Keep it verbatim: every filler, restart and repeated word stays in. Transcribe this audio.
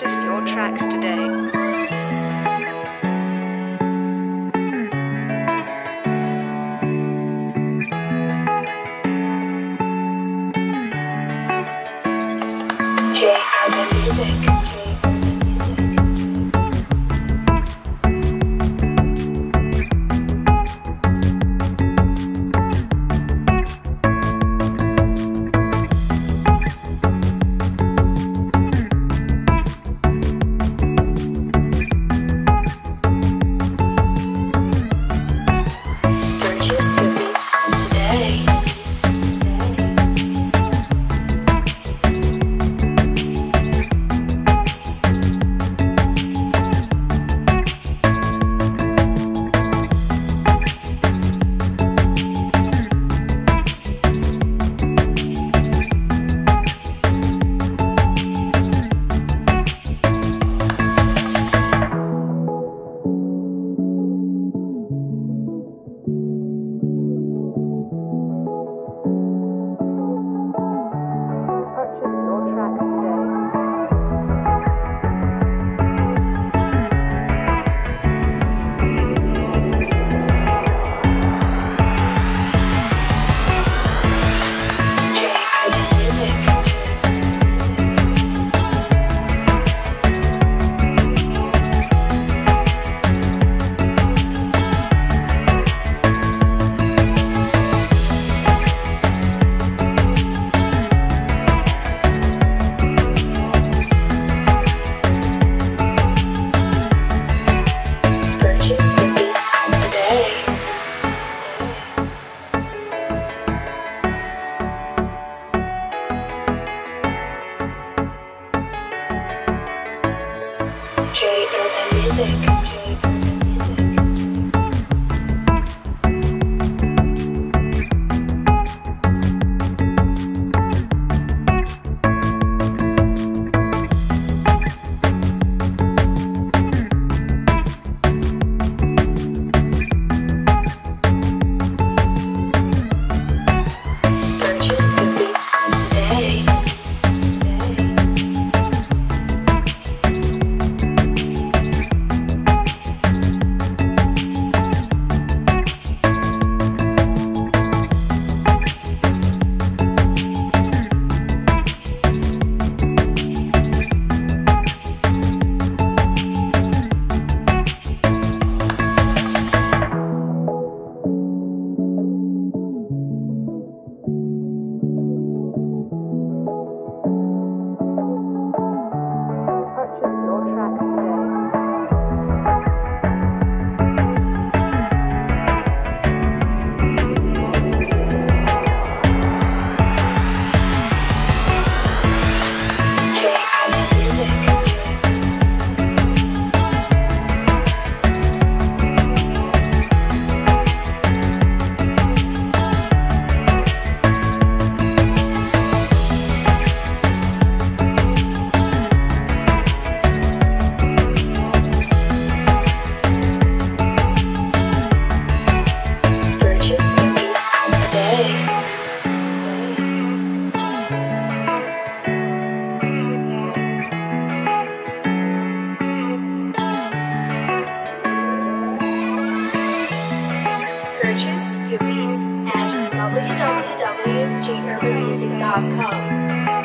purchase your tracks today. Jay Urban Music. Jay Urban Music. Purchase your beats at w w w dot jay urban music dot com.